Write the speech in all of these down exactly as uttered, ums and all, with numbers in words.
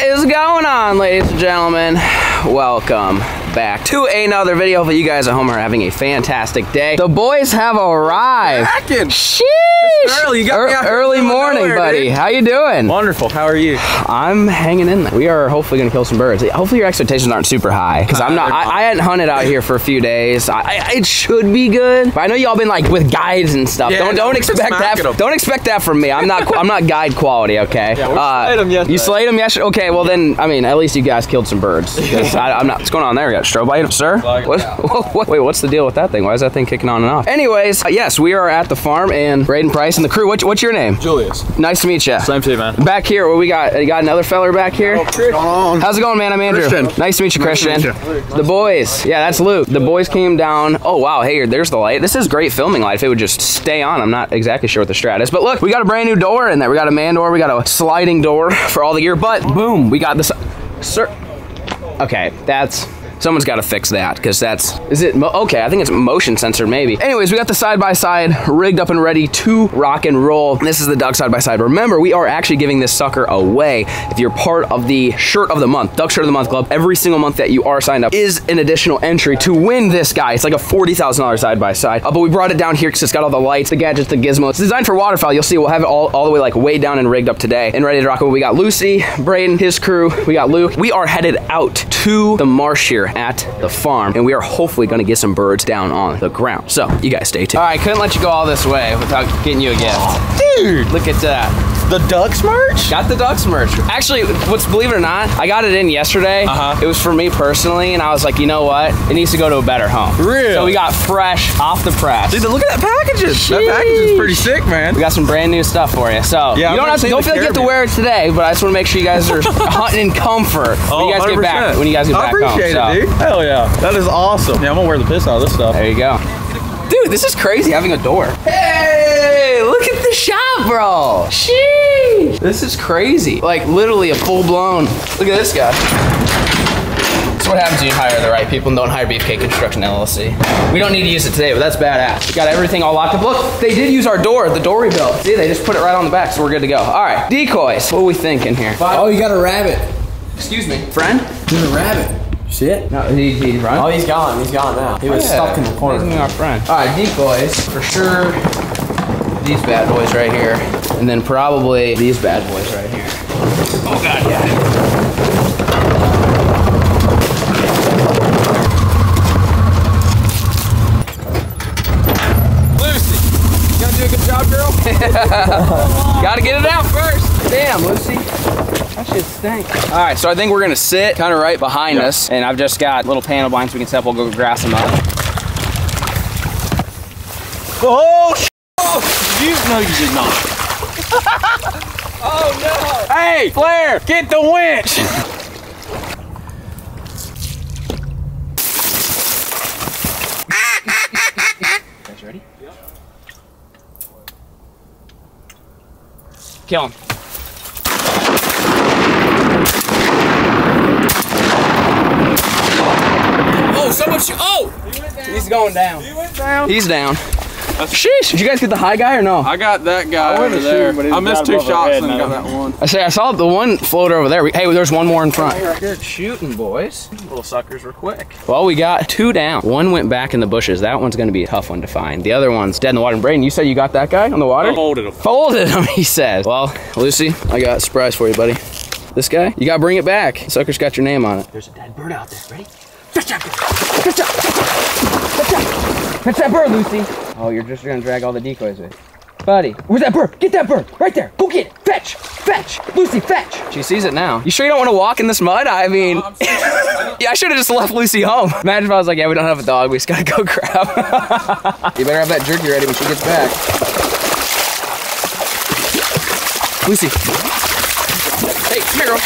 What is going on, ladies and gentlemen? Welcome back to another video. Hopefully you guys at home are having a fantastic day. The boys have arrived. Sheesh! It's early, you got me out here early morning, nowhere, buddy. Dude. How you doing? Wonderful. How are you? I'm hanging in there. We are hopefully gonna kill some birds. Hopefully your expectations aren't super high, because I'm not. I, I hadn't hunted out here for a few days. I, I, it should be good, but I know y'all been like with guides and stuff. Yeah, don't don't expect that. Em. Don't expect that from me. I'm not. I'm not guide quality. Okay. Yeah, we uh, slayed them yesterday. You slayed them yesterday. Okay. Well then, I mean, at least you guys killed some birds. I, I'm not. What's going on there? We got strobe light, sir. What, what, what, wait, what's the deal with that thing? Why is that thing kicking on and off? Anyways, uh, yes, we are at the farm, and Braydon Price and the crew. What, what's your name? Julius. Nice to meet you. Same to you, man. Back here, what we got? We got another feller back here. Oh, how's it going, man? I'm Andrew. Christian. Nice to meet you, Christian. Nice to meet you. The boys. Yeah, that's Luke. The boys came down. Oh wow, hey, there's the light. This is great filming light. If it would just stay on, I'm not exactly sure what the strat is, but look, we got a brand new door in there. We got a man door. We got a sliding door for all the gear. But boom, we got this, sir. Okay, that's, someone's gotta fix that, because that's, is it, okay, I think it's motion sensor maybe. Anyways, we got the side-by-side rigged up and ready to rock and roll. This is the duck side-by-side. Remember, we are actually giving this sucker away. If you're part of the shirt of the month, duck shirt of the month club, every single month that you are signed up is an additional entry to win this guy. It's like a forty thousand dollar side-by-side, uh, but we brought it down here because it's got all the lights, the gadgets, the gizmos. It's designed for waterfowl. You'll see we'll have it all, all the way like way down and rigged up today and ready to rock. We got Lucy, Braydon, his crew, we got Luke. We are headed out to the marsh here at the farm, and we are hopefully gonna get some birds down on the ground. So you guys stay tuned. All right, couldn't let you go all this way without getting you a gift. Oh, dude, look at that. The Ducks merch? Got the Ducks merch. Actually, what's, believe it or not, I got it in yesterday. Uh-huh. It was for me personally, and I was like, you know what? It needs to go to a better home. Really? So we got fresh off the press. Dude, look at that packaging. Sheesh. That package is pretty sick, man. We got some brand new stuff for you. So yeah, you don't, have to, don't feel like you have to wear it today, but I just want to make sure you guys are hunting in comfort oh, when you guys one hundred percent. Get back. When you guys get back home. I appreciate home, it, so. Dude. Hell yeah. That is awesome. Yeah, I'm gonna wear the piss out of this stuff. There you go. Dude, this is crazy having a door. Hey, look at the shop, bro. Sheesh. This is crazy. Like literally a full blown. Look at this guy. That's what happens when you hire the right people and don't hire Beefcake Construction L L C. We don't need to use it today, but that's badass. We got everything all locked up. Look, they did use our door, the door rebuilt. See, they just put it right on the back, so we're good to go. All right, decoys. What are we thinking here? Oh, you got a rabbit. Excuse me, friend? There's a rabbit. Shit. No, he, he run? Oh, he's gone. He's gone now. He was yeah. stuck in the corner. He's our friend. All right, decoys for sure. These bad boys right here, and then probably these bad boys right here. Oh god, yeah. Lucy, you gonna do a good job, girl? Gotta get it out first. Damn, Lucy. That shit stinks. All right, so I think we're gonna sit kind of right behind yep. us, and I've just got little panel blinds we can step. We'll go grass them up. Oh, sh you no, you did not. Oh no! Hey, Flair, get the winch. You guys ready? Yep. Kill him. Oh! He He's going down. He went down. He's down. That's sheesh. Did you guys get the high guy or no? I got that guy I over there. Shoot, I missed two shots and got that one. I say I saw the one floater over there. Hey, there's one more in front. Good shooting, boys. These little suckers were quick. Well, we got two down. One went back in the bushes. That one's going to be a tough one to find. The other one's dead in the water. And Braydon, you said you got that guy on the water? I folded him. Folded him, he says. Well, Lucy, I got a surprise for you, buddy. This guy, you got to bring it back. Sucker's got your name on it. There's a dead bird out there. Ready? Catch that bird! Catch that! Catch that! Catch that bird, Lucy! Oh, you're just gonna drag all the decoys with. Buddy, where's that bird? Get that bird! Right there! Go get it! Fetch! Fetch! Lucy, fetch! She sees it now. You sure you don't want to walk in this mud? I mean... No, yeah, I should have just left Lucy home. Imagine if I was like, yeah, we don't have a dog, we just gotta go grab. You better have that jerky ready when she gets back. Lucy. Hey, come here, girl.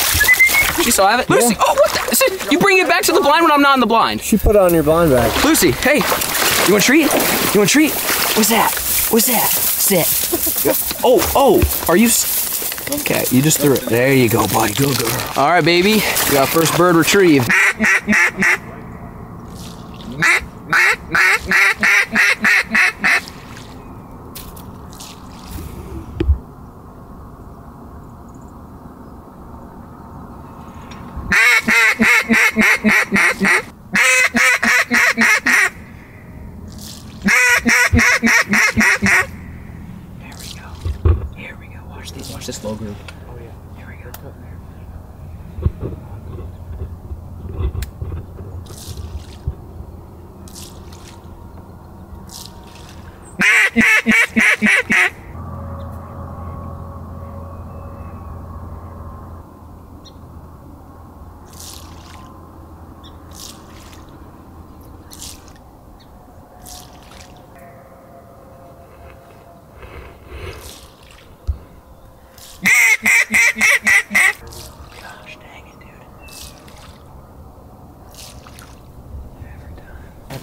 She still have it? Yeah. Lucy, oh, what the? It, you bring it back to the blind when I'm not in the blind. She put on your blind bag. Lucy, hey, you want a treat? You want a treat? What's that? What's that? Sit. Oh, oh, are you? Okay, you just threw it. There you go, buddy. Good girl. All right, baby. We got first bird retrieved.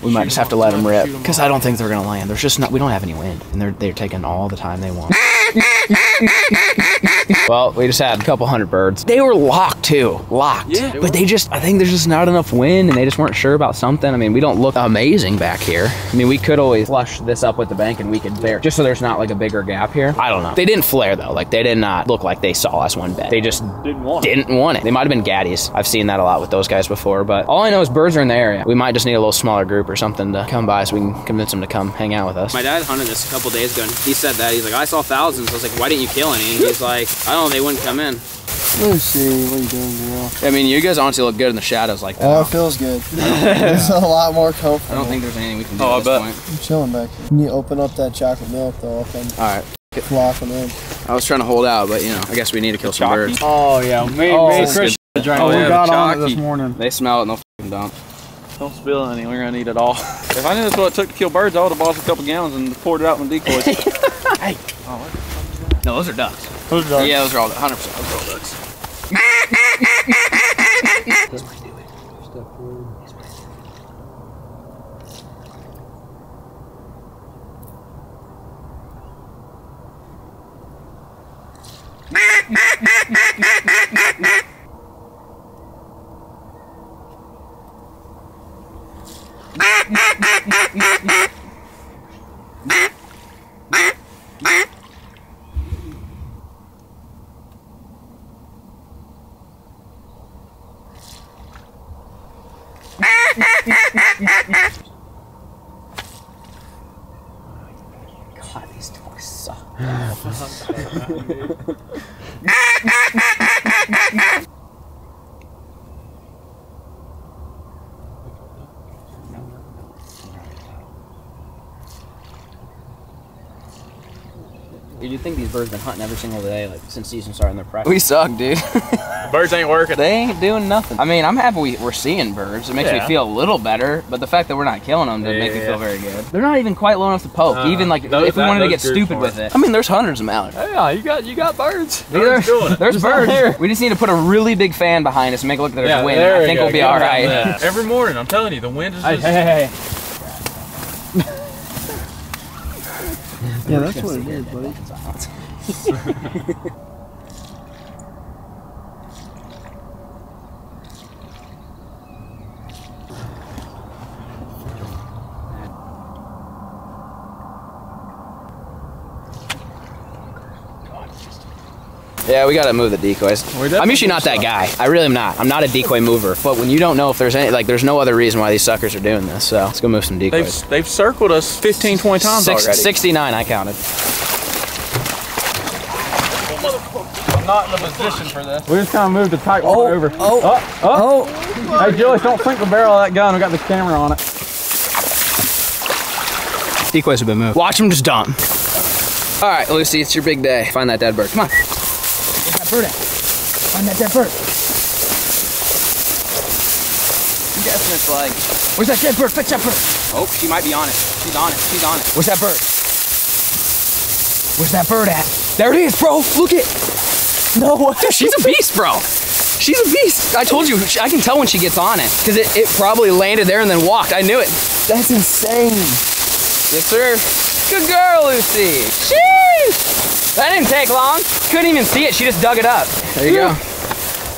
We might just have to let them rip, because I don't think they're going to land. There's just not, we don't have any wind, and they're, they're taking all the time they want. Well, we just had a couple hundred birds. They were locked too, locked. Yeah, they but they just, I think there's just not enough wind and they just weren't sure about something. I mean, we don't look amazing back here. I mean, we could always flush this up with the bank and we could bear, just so there's not like a bigger gap here. I don't know. They didn't flare though. Like they did not look like they saw us one bit. They just didn't want, didn't it. want it. They might've been gaddies. I've seen that a lot with those guys before, but all I know is birds are in the area. We might just need a little smaller group or something to come by so we can convince them to come hang out with us. My dad hunted this a couple days ago and he said that. He's like, I saw thousands. I was like, why didn't you kill any? And he's like, I don't know, they wouldn't come in. Lucy, what are you doing, girl? I mean, you guys honestly look good in the shadows like that. Oh, it feels good. It's a lot more comfortable. I don't think there's anything we can do oh, at this point. I'm chilling back here. Can you open up that chocolate milk, though? All right. Flopping in. I was trying to hold out, but, you know, I guess we need to kill some birds. Oh, yeah. Me, oh, me, Christian. Oh, yeah, we got on it this morning. They smell it and they'll f***ing dump. Don't spill any. We're going to eat it all. If I knew that's what it took to kill birds, I would have bought a couple gallons and poured it out in the decoys. Hey. Oh, what the fuck is that? No, those are ducks. Those are ducks. Yeah, those are all one hundred percent those are all ducks. That's pretty good. Step forward. That's pretty good. God, these dogs suck. Dude, you'd think these birds have been hunting every single day, like since season started in their practice. We suck, dude. Birds ain't working. They ain't doing nothing. I mean, I'm happy we, we're seeing birds. It makes yeah. me feel a little better, but the fact that we're not killing them doesn't yeah, make me feel very good. They're not even quite low enough to poke, uh, even like those, if we that, wanted to get stupid with it. I mean, there's hundreds of mallards. Yeah, you got you got birds. Dude, birds there, doing it. There's birds. There. We just need to put a really big fan behind us and make it look like there's yeah, wind. There I think go. we'll be get all right. That. Every morning, I'm telling you, the wind is just... Hey, hey, hey. Yeah, that's what it is, buddy. Yeah, we gotta move the decoys. I'm usually not that guy. I really am not. I'm not a decoy mover. But when you don't know if there's any, like, there's no other reason why these suckers are doing this. So let's go move some decoys. They've, they've circled us fifteen, twenty times Six, already. sixty-nine, I counted. I'm not in a position for this. We just kind of moved the tight oh, one over. Oh, oh, oh. oh. Hey, Julius, don't sink the barrel of that gun. I got this camera on it. Decoys have been moved. Watch them just dump. All right, Lucy, it's your big day. Find that dead bird. Come on. Get that bird out. Find that dead bird. I'm guessing it's like... Where's that dead bird? Fetch that bird. Oh, she might be on it. She's on it. She's on it. Where's that bird? Where's that bird at? There it is, bro. Look it. No way. Dude, she's a beast, bro. She's a beast. I told you, I can tell when she gets on it. Because it, it probably landed there and then walked. I knew it. That's insane. Yes, sir. Good girl, Lucy. Sheesh. That didn't take long. Couldn't even see it. She just dug it up. There you go.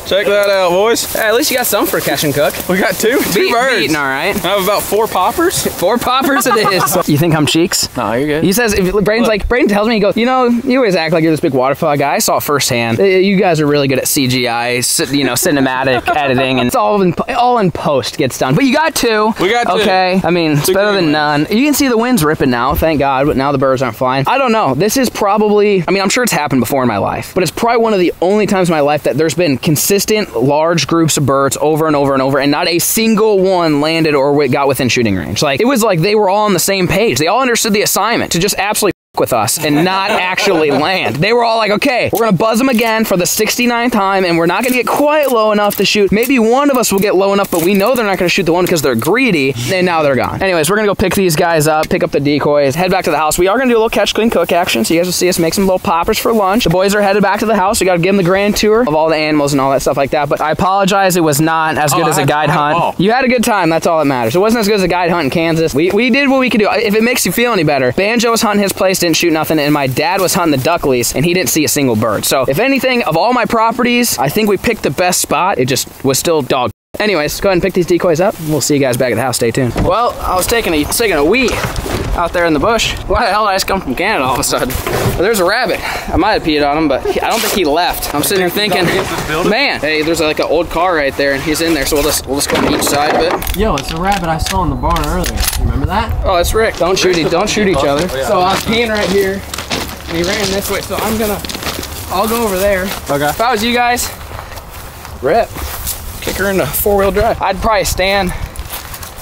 Check that out, boys. Hey, at least you got some for Cash and Cook. We got two, two Be birds. Beaten, all right. I have about four poppers. Four poppers it is. You think I'm cheeks? No, you're good. He says, if, Braden's Look. like, Braden tells me, he goes, you know, you always act like you're this big waterfall guy. I saw it firsthand. You guys are really good at C G I, you know, cinematic editing, and it's all in, all in post gets done. But you got two. We got two. Okay, I mean, it's better than none. You can see the wind's ripping now, thank God, but now the birds aren't flying. I don't know. This is probably, I mean, I'm sure it's happened before in my life, but it's probably one of the only times in my life that there's been consistent Consistent large groups of birds over and over and over, and not a single one landed or got within shooting range. Like, it was like they were all on the same page. They all understood the assignment to just absolutely with us and not actually land. They were all like, okay, we're gonna buzz them again for the sixty-ninth time, and we're not gonna get quite low enough to shoot. Maybe one of us will get low enough, but we know they're not gonna shoot the one because they're greedy, and now they're gone. Anyways, we're gonna go pick these guys up, pick up the decoys, head back to the house. We are gonna do a little catch, clean, cook action, so you guys will see us make some little poppers for lunch. The boys are headed back to the house. We gotta give them the grand tour of all the animals and all that stuff like that, but I apologize, it was not as good oh, as a guide hunt. All. You had a good time, that's all that matters. It wasn't as good as a guide hunt in Kansas. We, we did what we could do. If it makes you feel any better, Banjo was hunting his place, didn't shoot nothing, and my dad was hunting the duckleys, and he didn't see a single bird. So if anything, of all my properties, I think we picked the best spot. It just was still dog. Anyways, go ahead and pick these decoys up. We'll see you guys back at the house. Stay tuned. Well, I was taking a, taking a wee out there in the bush. Why the hell did I just come from Canada all of a sudden? Well, there's a rabbit. I might have peed on him, but I don't think he left. I'm sitting here thinking, man, hey, there's like an old car right there, and he's in there, so we'll just, we'll just go on each side of it. Yo, it's a rabbit I saw in the barn earlier. You remember that? Oh, it's Rick. Don't shoot, e don't shoot each other. So I'm peeing right here, and he ran this way, so I'm gonna, I'll go over there. Okay. If I was you guys, rip. Kick her into four-wheel drive. I'd probably stand,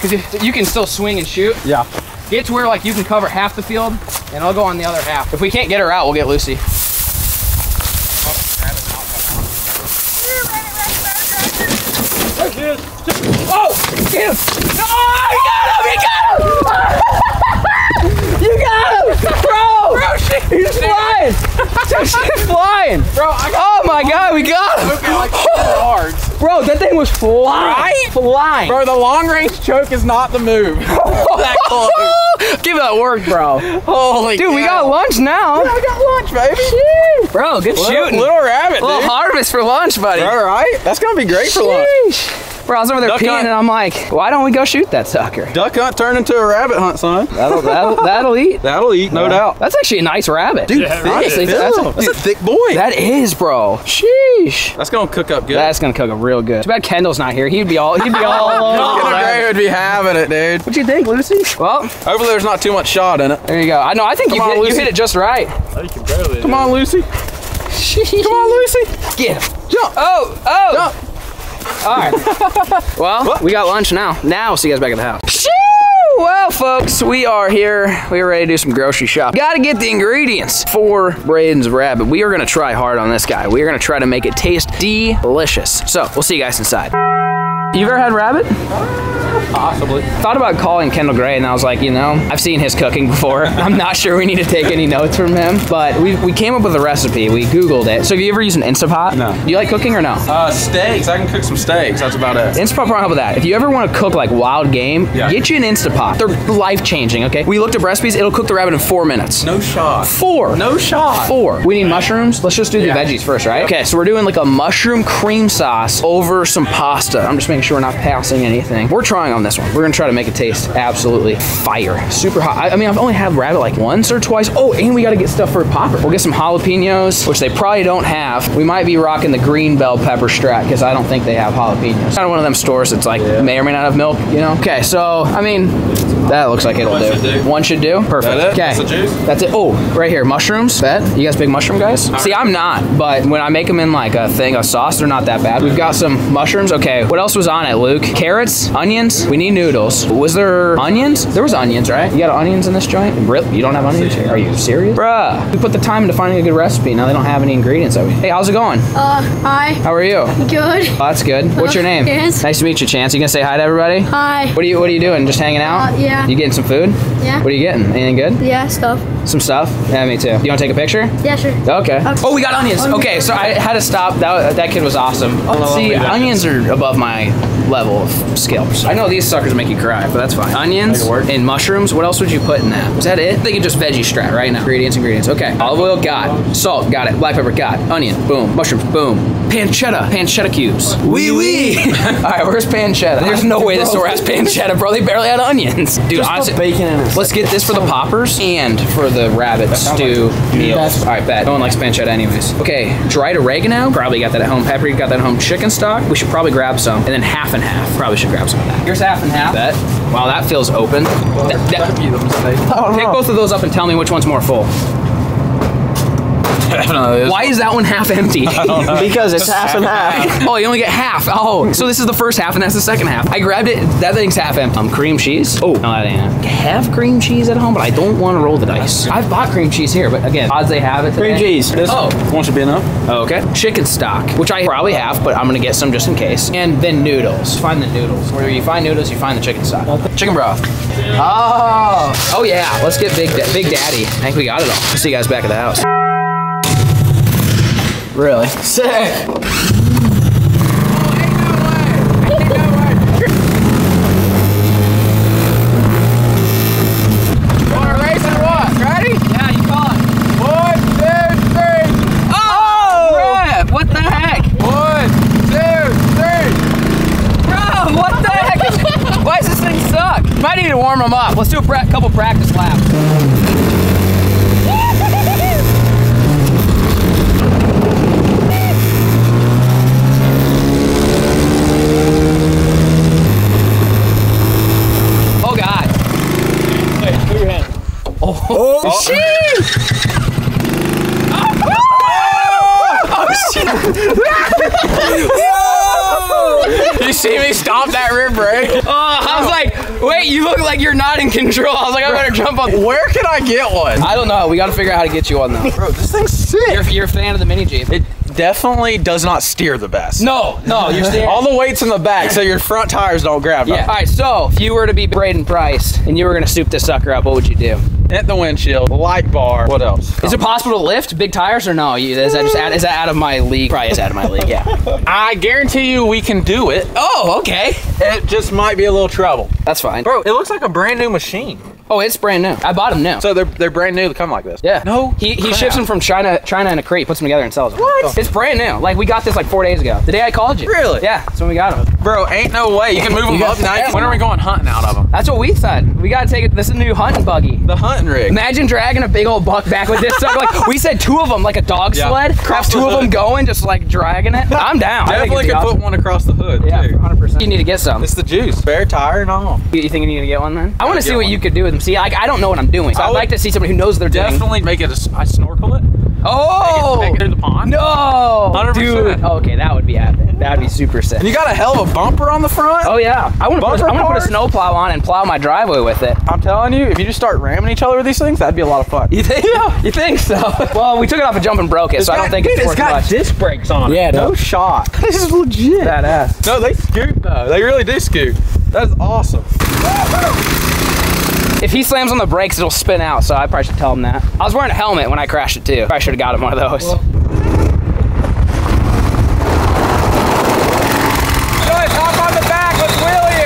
because you can still swing and shoot. Yeah. Get to where like you can cover half the field, and I'll go on the other half. If we can't get her out, we'll get Lucy. There she is. Oh, get him! Oh, he got him! He got him! You got him! Bro! Bro, shit! He's flying! She's flying! Bro, I got, oh my god, we got him! Like oh. Bro, that thing was flying! Right? Flying! Bro, the long range choke is not the move. That close. Give that work, bro. Holy Dude, cow. We got lunch now. Yeah, I got lunch, baby. Sheesh. Bro, good little, shooting. Little rabbit, dude. Little harvest for lunch, buddy. All right. That's gonna be great Sheesh. For lunch. Bro, I was over there duck peeing hunt. And I'm like, why don't we go shoot that sucker? Duck hunt turned into a rabbit hunt, son. That'll, that'll, that'll eat. That'll eat, no yeah. doubt. That's actually a nice rabbit. Dude, yeah, honestly, that's, a, that's a thick boy. That is, bro. Sheesh. That's gonna cook up good. That's gonna cook up real good. Too bad Kendall's not here. He'd be all, he'd be all alone. Kendall Gray would be having it, dude. What do you think, Lucy? Well, hopefully there's not too much shot in it. There you go. I know, I think you, on, hit, you hit it just right. Oh, you can barely Come on, Lucy. Sheesh. Come on, Lucy. Get him. Jump. Oh, oh. Jump. All right. Well, what? We got lunch now. Now we'll see you guys back at the house. Shoo! Well, folks, we are here. We are ready to do some grocery shopping. Got to get the ingredients for Braydon's rabbit. We are going to try hard on this guy. We are going to try to make it taste delicious. So we'll see you guys inside. You've ever had rabbit? Possibly. Thought about calling Kendall Gray, and I was like, you know, I've seen his cooking before. I'm not sure we need to take any notes from him, but we, we came up with a recipe. We Googled it. So have you ever used an Instapot? No. Do you like cooking or no? Uh, steaks. I can cook some steaks. That's about it. Instapot won't help with that. If you ever want to cook like wild game, yeah. Get you an Instapot. They're life-changing, okay? We looked up recipes. It'll cook the rabbit in four minutes. No shot. Four. No shot. Four. We need mushrooms. Let's just do yeah. the veggies first, right? Yep. Okay, so we're doing like a mushroom cream sauce over some pasta. I'm just making sure we're not passing anything. We're trying on this one. We're gonna try to make it taste absolutely fire. Super hot. I, I mean, I've only had rabbit like once or twice. Oh, and we gotta get stuff for a popper. We'll get some jalapenos, which they probably don't have. We might be rocking the green bell pepper strat because I don't think they have jalapenos. It's kind of one of them stores that's like, yeah. may or may not have milk, you know? Okay, so, I mean, that looks like it'll do. do. One should do. Perfect. That okay. That's the juice? That's it. Oh, right here, mushrooms. Bet. You guys big mushroom guys? All See, right. I'm not, but when I make them in like a thing, a sauce, they're not that bad. We've got some mushrooms. Okay, what else was on it, Luke? Carrots, onions. We need noodles. Was there onions? There was onions, right? You got onions in this joint? Really? You don't have onions? Are you serious? Bruh. We put the time into finding a good recipe. Now they don't have any ingredients. That we... Hey, how's it going? Uh, hi. How are you? Good. Oh, that's good. What's uh, your name? Chance. Nice to meet you, Chance. You gonna say hi to everybody? Hi. What are you, what are you doing? Just hanging out? Uh, yeah. You getting some food? Yeah. What are you getting? Anything good? Yeah, stuff. Some stuff? Yeah, me too. You want to take a picture? Yeah, sure. Okay. okay. Oh, we got onions. onions. Okay, so I had to stop. That, that kid was awesome. Oh, see, onions are above my level of skill. I know these suckers make you cry, but that's fine. Onions and mushrooms. What else would you put in that? Is that it? They can just veggie strat right now. Ingredients, ingredients. Okay. Olive oil, got. Salt, got it. Black pepper, got. Onion, boom. Mushrooms, boom. Pancetta, pancetta cubes. Wee wee. All right, where's pancetta? There's no way this store has pancetta, bro. They barely had onions. Dude, just honestly, bacon in it. Let's get this for the poppers and for the rabbit stew like meal. All right, bet. No one likes pancetta anyways. Okay, dried oregano. Probably got that at home. Paprika, got that at home. Chicken stock. We should probably grab some. And then half and half. Probably should grab some of that. Here's half and half. Bet. Wow, that feels open. Well, that, that, that, that, take both of those up and tell me which one's more full. Why is that one half empty? Because it's half and half. Oh, you only get half. Oh, so this is the first half and that's the second half. I grabbed it. That thing's half empty. Um, cream cheese. Oh, no, that ain't. I have cream cheese at home, but I don't want to roll the dice. I've bought cream cheese here, but again, odds they have it today. Cream cheese. This oh, won't you be enough? Oh, okay. Chicken stock, which I probably have, but I'm gonna get some just in case. And then noodles. Find the noodles. Where you find noodles, you find the chicken stock. Chicken broth. Oh, oh yeah. Let's get Big da Big Daddy. I think we got it all. See you guys back at the house. Really? Sick! Wanna race or what? Ready? Yeah, you call it. One, two, three. Oh! Crap! What the heck? One, two, three. Bro, what the heck? Is, why does this thing suck? Might need to warm them up. Let's do a pra couple practice laps. Oh, oh, oh. Shit! Oh, shit! You see me stop that rib break? Oh, I was like, wait, you look like you're not in control. I was like, I better jump on. Where can I get one? I don't know. We got to figure out how to get you on though. Bro, this thing's sick. You're, you're a fan of the mini Jeep. It definitely does not steer the best. No, no, you're steering. All the weight's in the back, so your front tires don't grab. Yeah. Up. All right, so if you were to be Braydon Price and you were gonna soup this sucker up, what would you do? Hit the windshield, light bar. What else? Come. Is it possible to lift big tires or no? Is that just out, is that out of my league? Probably is out of my league. Yeah. I guarantee you we can do it. Oh, okay. It just might be a little trouble. That's fine, bro. It looks like a brand new machine. Oh, it's brand new. I bought them new. So they're they're brand new. They come like this. Yeah. No. He he crap. ships them from China China in a crate, puts them together and sells them. What? Oh. It's brand new. Like we got this like four days ago. The day I called you. Really? Yeah. That's when we got them. Bro, ain't no way you can move you them up now. When are we going hunting out of them? That's what we said. We gotta take it. This is a new hunting buggy. The hunting rig. Imagine dragging a big old buck back with this stuff. Like we said, two of them like a dog yeah. sled. Across two of them going, just like dragging it. I'm down. Definitely could awesome. put one across the hood. Yeah, too. one hundred percent. You need to get some. It's the juice. Bare tire and all. You think you need to get one then? I, I want to see what one. you could do with them. See, like I don't know what I'm doing. So I'd like to see somebody who knows what they're doing. Definitely make it a I snorkel it. Oh! Make it, make it in the pond. No! one hundred percent. Dude. Okay, that would be epic. That would be super sick. And you got a hell of a bumper on the front. Oh yeah. I want to put, put a snowplow on and plow my driveway with it. I'm telling you, if you just start ramming each other with these things, that'd be a lot of fun. You think? Yeah. You think so? Well, we took it off a jump and broke it, it's so got, I don't think dude, it's worth much. It's got much. disc brakes on it. Yeah, no shot. This is legit. Badass. No, they scoop though. They really do scoop. That's awesome. If he slams on the brakes, it'll spin out, so I probably should tell him that. I was wearing a helmet when I crashed it, too. I should have got him one of those. Well. Good, hop on the back, let's wheelie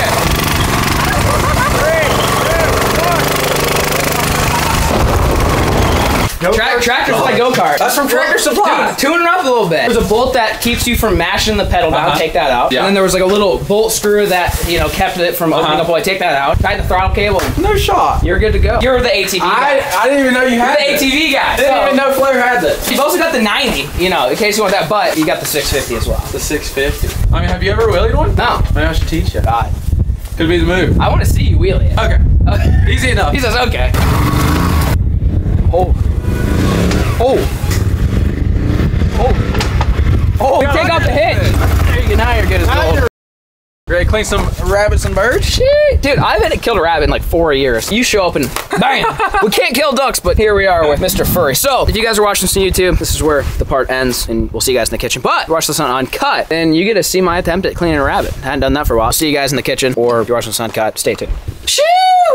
it. Three, two, one. Tra Tractor Supply oh. go-kart. That's from Tractor Supply. Dude, tune it up a little bit. There's a bolt that keeps you from mashing the pedal down, uh-huh. take that out. Yeah. And then there was like a little bolt screw that, you know, kept it from opening uh-huh. up. Boy, take that out. Tighten the throttle cable. No shot. You're good to go. You're the A T V guy. I, I didn't even know you had You're the this. A T V guy. I didn't so. even know Flair had this. You've also got the ninety, you know, in case you want that, but you got the six fifty as well. The six fifty. I mean, have you ever wheelied one? No. Maybe I should teach you. God. Could be the move. I want to see you wheelie it. Okay. Okay. Easy enough. He says, okay. Oh. Oh. Oh, we take off the hitch. Now you're good as gold. Ready to clean some rabbits and birds? Shit. Dude, I haven't killed a rabbit in like four years. You show up and bam! We can't kill ducks, but here we are with Mister Furry. So, if you guys are watching this on YouTube, this is where the part ends, and we'll see you guys in the kitchen. But, if you watch this on Uncut, and you get to see my attempt at cleaning a rabbit. I hadn't done that for a while. See you guys in the kitchen, or if you're watching this on Uncut, stay tuned. Shoo!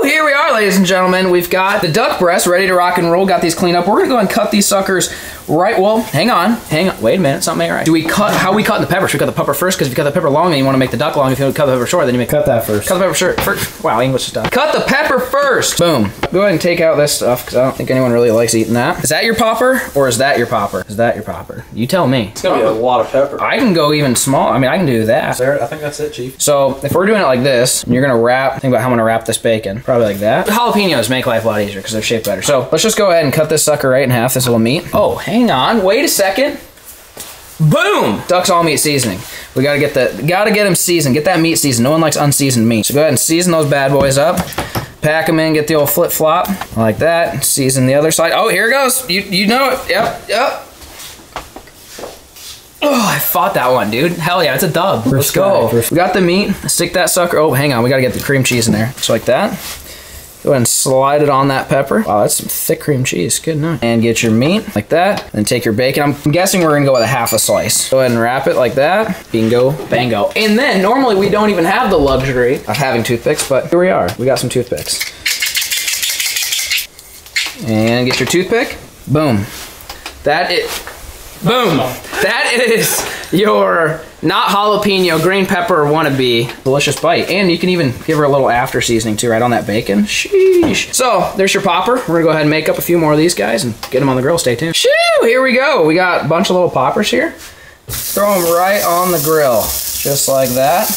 Here we are, ladies and gentlemen. We've got the duck breast ready to rock and roll. Got these cleaned up. We're gonna go and cut these suckers right. Well, hang on, hang on. Wait a minute, something ain't right. Do we cut? How we cut the pepper? Should we cut the pepper first? Because if you cut the pepper long, then you want to make the duck long. If you cut the pepper short, then you make cut that first. Cut the pepper short. First. Wow, English is done. Cut the pepper first. Boom. Go ahead and take out this stuff because I don't think anyone really likes eating that. Is that your popper or is that your popper? Is that your popper? You tell me. It's gonna be a lot of pepper. I can go even small. I mean, I can do that. Sir, I think that's it, Chief. So if we're doing it like this, you're gonna wrap. Think about how I'm gonna wrap this bacon. Probably like that. Jalapenos make life a lot easier because they're shaped better. So let's just go ahead and cut this sucker right in half, this little meat. Oh, hang on. Wait a second. Boom! Duck's all meat seasoning. We gotta get the, gotta get them seasoned. Get that meat seasoned. No one likes unseasoned meat. So go ahead and season those bad boys up. Pack them in, get the old flip flop like that. Season the other side. Oh, here it goes. You, you know it. Yep, yep. Oh, I fought that one, dude. Hell yeah, it's a dub. First Let's go. Guy, we got the meat. Stick that sucker. Oh, hang on. We got to get the cream cheese in there. Just like that. Go ahead and slide it on that pepper. Wow, that's some thick cream cheese. Good night. And get your meat like that. And take your bacon. I'm guessing we're gonna go with a half a slice. Go ahead and wrap it like that. Bingo, bango. And then normally we don't even have the luxury of having toothpicks, but here we are. We got some toothpicks. And get your toothpick. Boom. That it. Boom. That is your not jalapeno green pepper wannabe delicious bite. And you can even give her a little after seasoning too, right on that bacon. Sheesh. So there's your popper. We're gonna go ahead and make up a few more of these guys and get them on the grill. Stay tuned. Shoo, here we go. We got a bunch of little poppers here. Throw them right on the grill, just like that.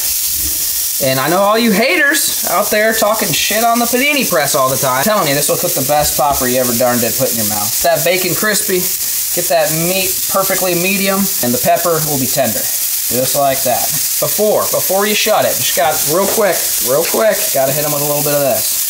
And I know all you haters out there talking shit on the panini press all the time. I'm telling you, this will cook the best popper you ever darn did put in your mouth. That bacon crispy, get that meat perfectly medium, and the pepper will be tender. Just like that. Before, before you shut it, just got real quick, real quick, gotta hit them with a little bit of this.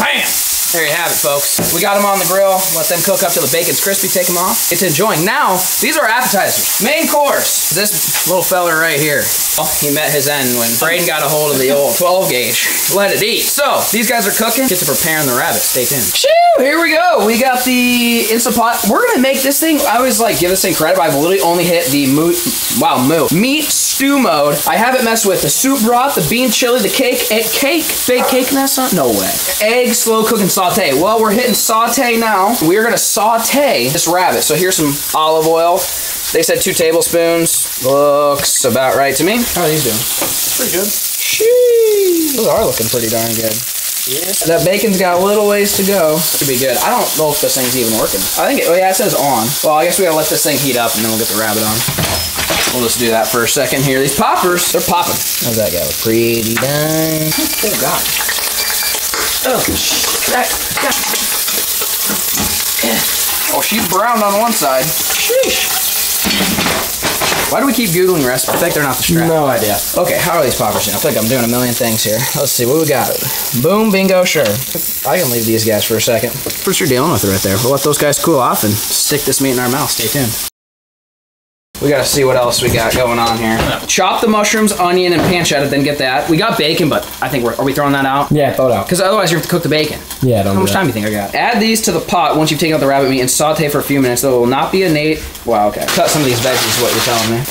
Bam! There you have it, folks. We got them on the grill. Let them cook up till the bacon's crispy. Take them off. Get to enjoying. Now, these are appetizers. Main course. This little fella right here. Well, he met his end when Braydon got a hold of the old twelve gauge. Let it eat. So, these guys are cooking. Get to preparing the rabbit. Stay tuned. Shoo! Here we go. We got the Instapot. We're going to make this thing. I always like give this thing credit. I've literally only hit the moo. Wow, moo. Meat stew mode. I haven't messed with the soup broth, the bean chili, the cake. Egg cake. Baked cake mess up? No way. Egg slow cooking sauce. Saute. Well, we're hitting saute now. We're gonna saute this rabbit. So here's some olive oil. They said two tablespoons. Looks about right to me. How are these doing? Pretty good. Sheesh. Those are looking pretty darn good. Yeah. That bacon's got a little ways to go. Should be good. I don't know if this thing's even working. I think it, oh yeah, it says on. Well, I guess we gotta let this thing heat up and then we'll get the rabbit on. We'll just do that for a second here. These poppers, they're popping. How's that go? Pretty dang. Oh God. Oh, that, that. Oh, she's browned on one side. Sheesh. Why do we keep Googling recipes? I think they're not the strap. No idea. Okay, how are these poppers in? I think I'm doing a million things here. Let's see, what we got? Boom, bingo, sure. I can leave these guys for a second. That's what you're dealing with right there. We'll let those guys cool off and stick this meat in our mouth. Stay tuned. We gotta see what else we got going on here. Chop the mushrooms, onion, and pancetta, then get that. We got bacon, but I think we're, are we throwing that out? Yeah, throw it out. Because otherwise you have to cook the bacon. Yeah, don't How do much that. time do you think I got? Add these to the pot once you've taken out the rabbit meat and saute for a few minutes. Though it will not be innate. Wow, okay. Cut some of these veggies is what you're telling me.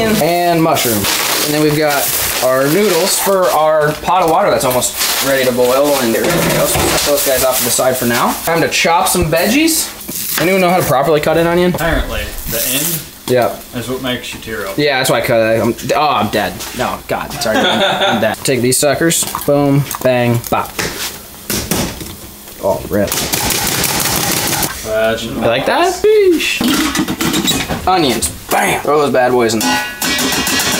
Onion and mushroom. And then we've got our noodles for our pot of water that's almost ready to boil and get rid of everything else. We'll set those guys off to the side for now. Time to chop some veggies. Anyone know how to properly cut an onion? Apparently, the end. Yeah. That's what makes you tear up. Yeah, that's why I cut it. I'm, oh, I'm dead. No, God, sorry. I'm, I'm dead. Take these suckers. Boom, bang, bop. Oh, rip. That's you like that? Sheesh. Onions. Bam. Throw those bad boys in there.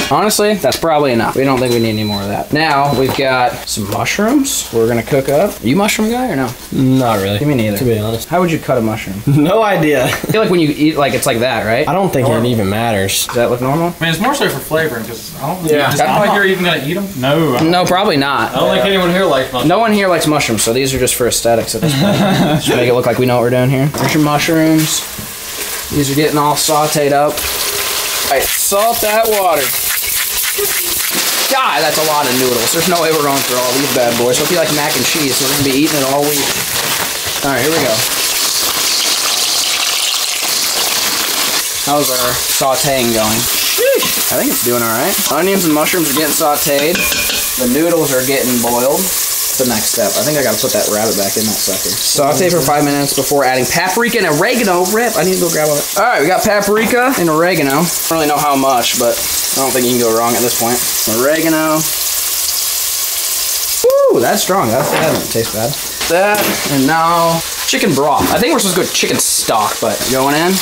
Honestly, that's probably enough. We don't think we need any more of that. Now, we've got some mushrooms we're gonna cook up. Are you mushroom guy or no? Not really. Me neither. To be honest. How would you cut a mushroom? No idea. I feel like when you eat, like, it's like that, right? I don't think normal. It even matters. Does that look normal? I mean, it's more so for flavoring, because I don't think yeah. Just, I don't like you're even gonna eat them. No. No, probably not. I don't think yeah. anyone here likes mushrooms. No one here likes mushrooms, so these are just for aesthetics at this point. Just make it look like we know what we're doing here. There's your mushrooms. These are getting all sauteed up. All right, salt that water. God, that's a lot of noodles. There's no way we're going through all these bad boys. It'll be like mac and cheese. We're going to be eating it all week. All right, here we go. How's our sauteing going? I think it's doing all right. Onions and mushrooms are getting sauteed. The noodles are getting boiled. What's the next step? I think I got to put that rabbit back in that sucker. Saute for five minutes before adding paprika and oregano. Rip, I need to go grab all that. All right, we got paprika and oregano. I don't really know how much, but I don't think you can go wrong at this point. Oregano. Ooh, that's strong. That, that doesn't taste bad. That, and now chicken broth. I think we're supposed to go chicken stock, but going in.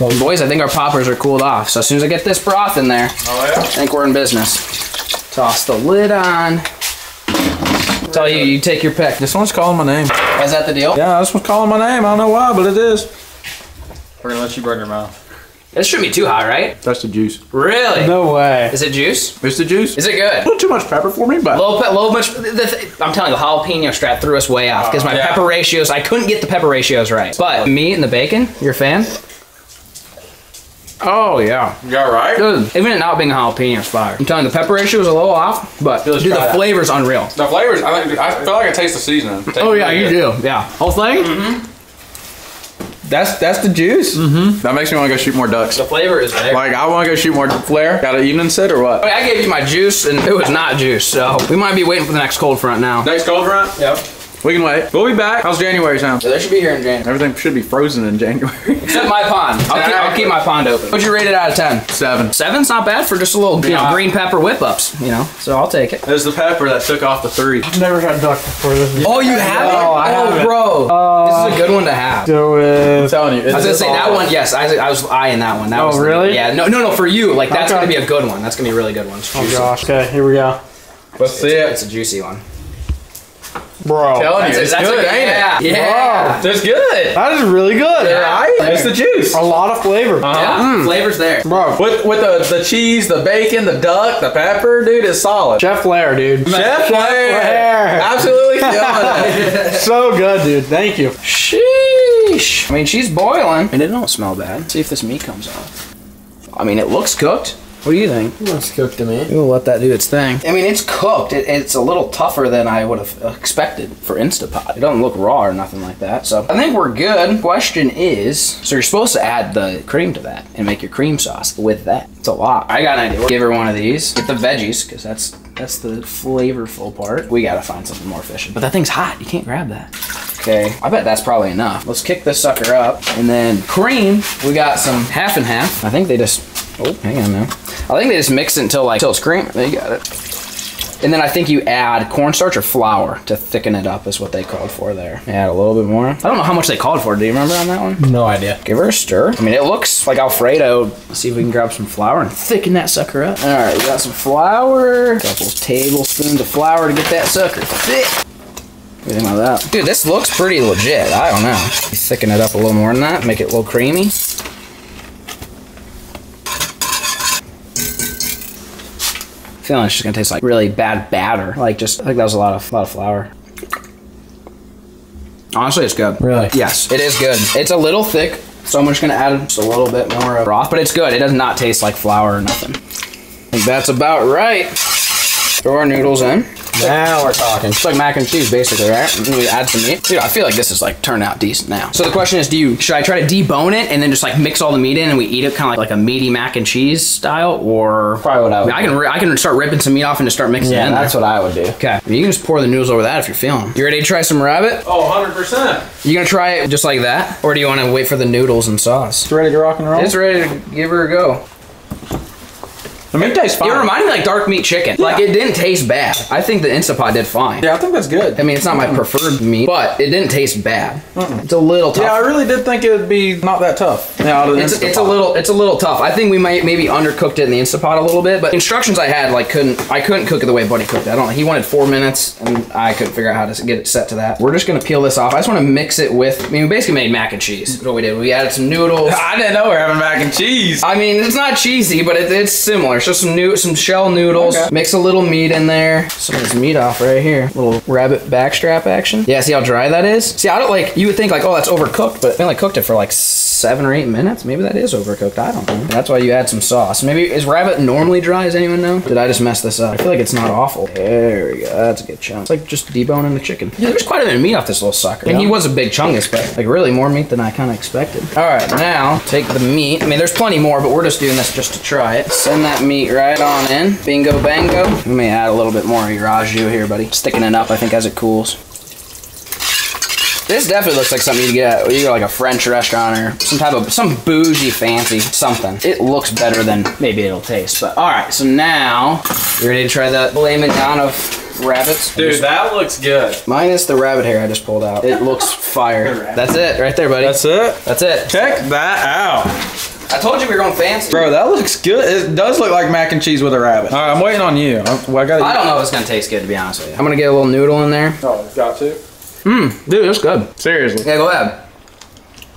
Well, boys, I think our poppers are cooled off. So as soon as I get this broth in there, oh, yeah? I think we're in business. Toss the lid on. Tell you, you take your pick. This one's calling my name. Is that the deal? Yeah, this one's calling my name. I don't know why, but it is. We're gonna let you burn your mouth. It shouldn't be too hot, right? That's the juice. Really? No way. Is it juice? It's the juice. Is it good? A little too much pepper for me, but... Low, pe low much... The th I'm telling you, the jalapeno strap threw us way off because my uh, yeah. pepper ratios... I couldn't get the pepper ratios right. But meat and the bacon, you're a fan? Oh, yeah. Yeah, right? Good. Even it not being a jalapeno is fire. I'm telling you, the pepper ratio was a little off, but dude, the flavor's out. Unreal. The flavors... I, think, I feel like I taste the seasoning. Taste oh, yeah, you good. do. Yeah. Whole thing? Mm-hmm. That's that's the juice. Mm-hmm. That makes me want to go shoot more ducks. The flavor is there. Like I want to go shoot more Flair. Got an evening sit or what? I, mean, I gave you my juice and it was not juice, so we might be waiting for the next cold front now. Next cold front? Yep. We can wait. We'll be back. How's January sound? Yeah, they should be here in January. Everything should be frozen in January. Except my pond. I'll, keep, I'll keep my pond open. What'd you rate it out of ten? Seven. Seven's not bad for just a little, you yeah. know, green pepper whip ups. You know, so I'll take it. It was the pepper that took off the three. I've never had duck before this. Oh, you haven't? No, I oh, haven't. bro. Uh, this is a good one to have. Do it. I'm telling you. I was gonna say that one. Yes, I, I was eyeing that one. That oh, was really? The, yeah. No, no, no. For you, like that's okay. gonna be a good one. That's gonna be a really good one. Oh gosh. Okay, here we go. Let's see it. It's a juicy one. Bro, telling you, it's that's good, a, ain't yeah. it? Yeah, that's good. That is really good. Yeah, right? It's the juice. A lot of flavor. Uh-huh. Yeah, mm. flavors there, bro. With with the the cheese, the bacon, the duck, the pepper, dude, is solid. Chef Flair, dude. Chef Flair, absolutely killing it. So good, dude. Thank you. Sheesh. I mean, she's boiling, and it don't smell bad. Let's see if this meat comes off. I mean, it looks cooked. What do you think? It looks cooked to me. We'll let that do its thing. I mean, it's cooked. It, it's a little tougher than I would have expected for Instapot. It doesn't look raw or nothing like that. So I think we're good. Question is, so you're supposed to add the cream to that and make your cream sauce with that. It's a lot. I got an idea. Give her one of these. Get the veggies, because that's, that's the flavorful part. We got to find something more efficient. But that thing's hot. You can't grab that. Okay, I bet that's probably enough. Let's kick this sucker up. And then cream, we got some half and half. I think they just... Oh, hang on now. I think they just mix it until like till it's cream. They got it. And then I think you add cornstarch or flour to thicken it up is what they called for there. Add a little bit more. I don't know how much they called for. Do you remember on that one? No idea. Give her a stir. I mean, it looks like Alfredo. Let's see if we can grab some flour and thicken that sucker up. All right, we got some flour. A couple tablespoons of flour to get that sucker thick. What do you think about that? Dude, this looks pretty legit. I don't know. You thicken it up a little more than that. Make it a little creamy. Feeling it's just gonna taste like really bad batter. Like just, I think that was a lot of, lot of flour. Honestly, it's good. Really? Yes, it is good. It's a little thick, so I'm just gonna add just a little bit more of broth, but it's good. It does not taste like flour or nothing. I think that's about right. Throw our noodles in. Now we're talking. It's like mac and cheese, basically, right? We add some meat. Dude, I feel like this is like turned out decent now. So the question is, do you should I try to debone it and then just like mix all the meat in and we eat it kind of like, like a meaty mac and cheese style, or probably what I would. I can I can start ripping some meat off and just start mixing yeah, it in. Yeah, that's there. what I would do. Okay, you can just pour the noodles over that if you're feeling them. You ready to try some rabbit? Oh, one hundred percent. You gonna try it just like that, or do you want to wait for the noodles and sauce? It's ready to rock and roll. It's ready to give her a go. The meat tastes fine. It reminded me like dark meat chicken. Yeah. Like it didn't taste bad. I think the Instapot did fine. Yeah, I think that's good. I mean, it's not my preferred meat, but it didn't taste bad. Mm-mm. It's a little tough. Yeah, I really did think it would be not that tough. Yeah, it's, it's a little, it's a little tough. I think we might maybe undercooked it in the Instapot a little bit, but instructions I had like couldn't, I couldn't cook it the way Buddy cooked it. I don't. He wanted four minutes, and I couldn't figure out how to get it set to that. We're just gonna peel this off. I just want to mix it with. I mean, we basically made mac and cheese. That's what we did. We added some noodles. I didn't know we were having mac and cheese. I mean, it's not cheesy, but it, it's similar. It's just some new, some shell noodles. Okay. Mix a little meat in there. Some of this meat off right here. Little rabbit backstrap action. Yeah, see how dry that is? See, I don't like, you would think like, oh, that's overcooked, but they only cooked it for like seven or eight minutes. Maybe that is overcooked. I don't know. That's why you add some sauce. Maybe, is rabbit normally dry? Does anyone know? Did I just mess this up? I feel like it's not awful. There we go. That's a good chunk. It's like just deboning the chicken. Yeah, there's quite a bit of meat off this little sucker. And he was a big chungus, but like really more meat than I kind of expected. All right, now take the meat. I mean, there's plenty more, but we're just doing this just to try it. Send that meat right on in. Bingo bango. Let me add a little bit more of your au jus here, buddy. Sticking it up, I think, as it cools. This definitely looks like something you get. You go like a French restaurant or some type of some bougie fancy something. It looks better than maybe it'll taste. But all right, so now you ready to try the filet mignon of rabbits? Dude, just, that looks good. Minus the rabbit hair I just pulled out. It looks fire. That's it, right there, buddy. That's it. That's it. Check that out. I told you we were going fancy. Bro, that looks good. It does look like mac and cheese with a rabbit. All right, I'm waiting on you. I'm, well, I, gotta I don't know if it's going to taste good, to be honest with you. I'm going to get a little noodle in there. Oh, got to? Mmm, dude, that's good. Seriously. Yeah, go ahead.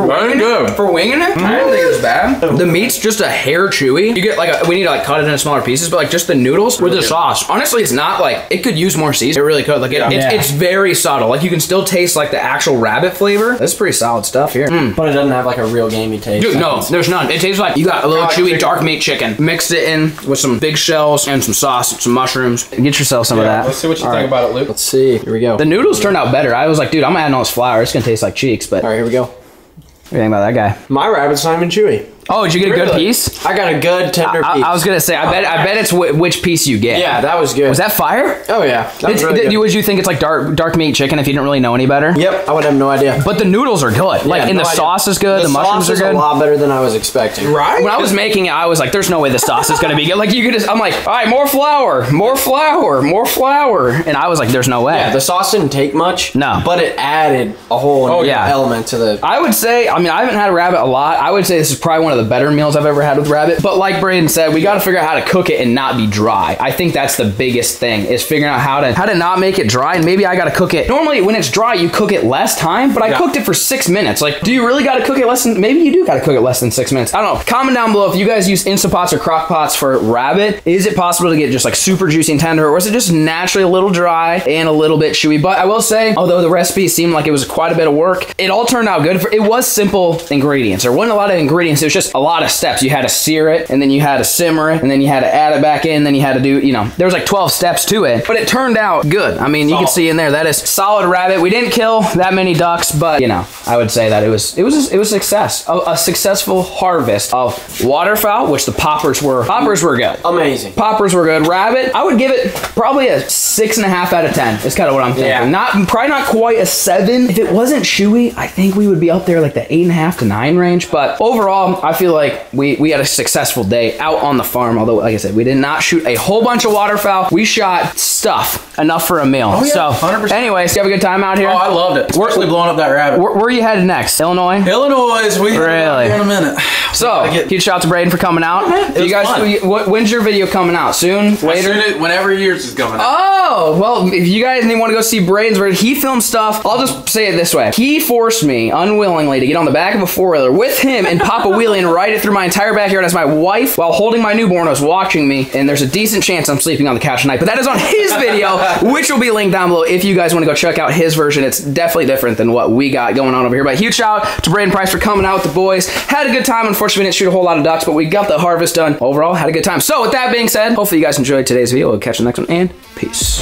For winging good. It? For winging it? Mm-hmm. I didn't think it was bad. The meat's just a hair chewy. You get like, a, we need to like cut it into smaller pieces, but like just the noodles with the sauce. Honestly, it's not like, it could use more seasoning. It really could. Like it, yeah. It's, yeah. it's very subtle. Like you can still taste like the actual rabbit flavor. That's pretty solid stuff here. Mm. But it doesn't have like a real gamey taste. Dude, no, there's none. It tastes like you got a little like chewy chicken. dark meat chicken. Mixed it in with some big shells and some sauce, some mushrooms. Get yourself some yeah, of that. Let's see what you all think right. about it, Luke. Let's see. Here we go. The noodles turned out better. I was like, dude, I'm adding all this flour. It's gonna taste like cheeks, but. All right, here we go. What do you think about that guy? My rabbit's not even chewy. Oh, did you get really? a good piece? I got a good tender I, piece. I was gonna say, I oh, bet, I bet it's w which piece you get. Yeah, that was good. Was that fire? Oh yeah, that was really good. Would you think it's like dark, dark meat chicken if you didn't really know any better? Yep, I would have no idea. But the noodles are good. Yeah, like, and no the idea. sauce is good. The, the mushrooms are good. The sauce is a lot better than I was expecting. Right? When I was making it, I was like, "There's no way the sauce is gonna be good." Like, you could just, I'm like, "All right, more flour, more flour, more flour," and I was like, "There's no way." Yeah, the sauce didn't take much. No, but it added a whole oh, yeah. element to the. I would say, I mean, I haven't had rabbit a lot. I would say this is probably one of the better meals I've ever had with rabbit. But like Braydon said, we got to figure out how to cook it and not be dry. I think that's the biggest thing, is figuring out how to how to not make it dry. And maybe I got to cook it. Normally when it's dry, you cook it less time, but I yeah. cooked it for six minutes. Like, do you really got to cook it less than, maybe you do got to cook it less than six minutes. I don't know. Comment down below if you guys use Instapots or crock pots for rabbit. Is it possible to get just like super juicy and tender, or is it just naturally a little dry and a little bit chewy? But I will say, although the recipe seemed like it was quite a bit of work, it all turned out good. It was simple ingredients. There wasn't a lot of ingredients. It was just a lot of steps. You had to sear it, and then you had to simmer it, and then you had to add it back in, and then you had to do, you know, there was like twelve steps to it, but it turned out good. I mean, you can see in there, that is solid rabbit. We didn't kill that many ducks, but you know, I would say that it was, it was, it was success, a, a successful harvest of waterfowl, which the poppers were, poppers were good. Amazing. Poppers were good. Rabbit, I would give it probably a six and a half out of ten. It's kind of what I'm thinking. Yeah. Not, probably not quite a seven. If it wasn't chewy, I think we would be up there like the eight and a half to nine range, but overall, I feel like we, we had a successful day out on the farm. Although, like I said, we did not shoot a whole bunch of waterfowl. We shot stuff enough for a meal. Oh, yeah, so, one hundred percent. Anyways, you have a good time out here. Oh, I loved it. Especially blowing up that rabbit. Where, where are you headed next? Illinois? Illinois. We really? In a minute. So, get... huge shout out to Braydon for coming out. Mm-hmm. You guys, fun. When's your video coming out? Soon? Later? It, whenever yours is coming out. Oh, well, if you guys want to go see Braydon's video, he filmed stuff. I'll just say it this way. He forced me unwillingly to get on the back of a four-wheeler with him and pop a wheelie and ride it through my entire backyard as my wife, while holding my newborn, was watching me. And there's a decent chance I'm sleeping on the couch tonight. But that is on his video, which will be linked down below if you guys want to go check out his version. It's definitely different than what we got going on over here. But huge shout out to Braydon Price for coming out with the boys. Had a good time. Unfortunately, we didn't shoot a whole lot of ducks, but we got the harvest done. Overall, had a good time. So with that being said, hopefully you guys enjoyed today's video. We'll catch you next one, and peace.